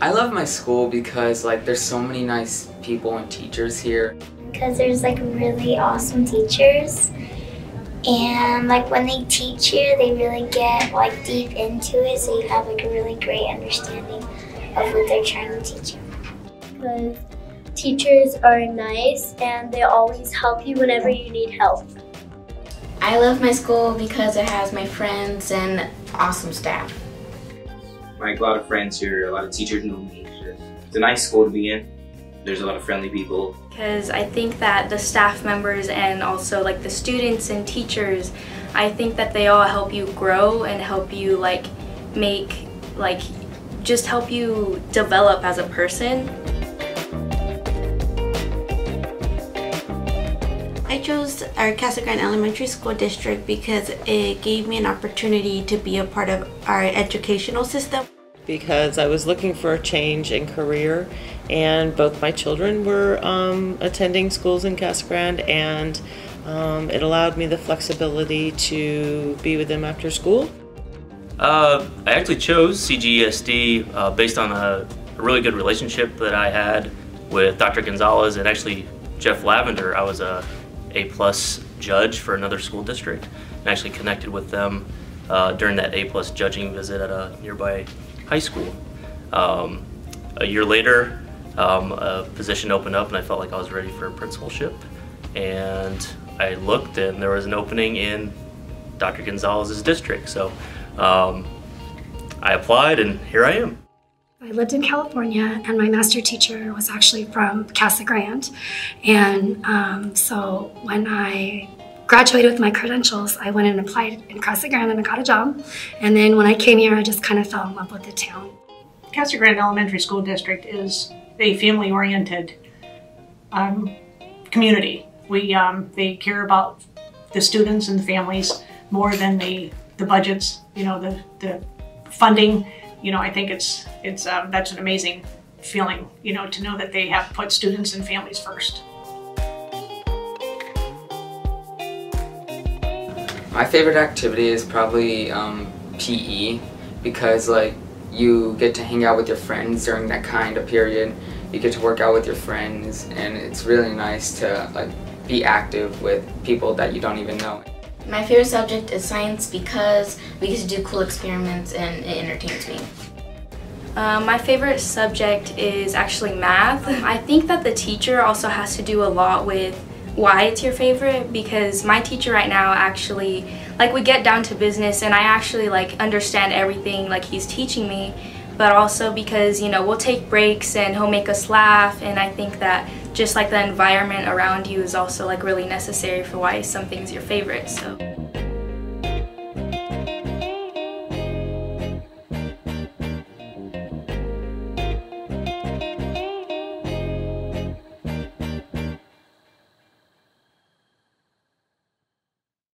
I love my school because there's so many nice people and teachers here. Because there's really awesome teachers, and when they teach you, they really get deep into it, so you have a really great understanding of what they're trying to teach you. Because teachers are nice and they always help you whenever you need help. I love my school because it has my friends and awesome staff. Like, a lot of friends here, a lot of teachers know me. It's a nice school to be in. There's a lot of friendly people. Because I think that the staff members and also the students and teachers, I think that they all help you grow and help you just help you develop as a person. I chose our Casa Grande Elementary School District because it gave me an opportunity to be a part of our educational system. Because I was looking for a change in career, and both my children were attending schools in Casa Grande, and it allowed me the flexibility to be with them after school. I actually chose CGESD based on a really good relationship that I had with Dr. Gonzalez and actually Jeff Lavender. I was A+ judge for another school district, and actually connected with them during that A+ judging visit at a nearby high school. A year later, a position opened up and I felt like I was ready for a principalship, and I looked and there was an opening in Dr. Gonzalez's district, so I applied and here I am. I lived in California, and my master teacher was actually from Casa Grande, and so when I graduated with my credentials, I went and applied in Casa Grande and I got a job, and then when I came here I just kind of fell in love with the town. Casa Grande Elementary School District is a family-oriented community. They care about the students and the families more than the budgets, the funding. I think it's that's an amazing feeling, to know that they have put students and families first. My favorite activity is probably PE, because you get to hang out with your friends during that kind of period. You get to work out with your friends, and it's really nice to be active with people that you don't even know. My favorite subject is science because we get to do cool experiments and it entertains me. My favorite subject is actually math. I think that the teacher also has to do a lot with why it's your favorite, because my teacher right now actually, we get down to business and I actually understand everything he's teaching me, but also because, we'll take breaks and he'll make us laugh, and I think that just the environment around you is also really necessary for why something's your favorite. So.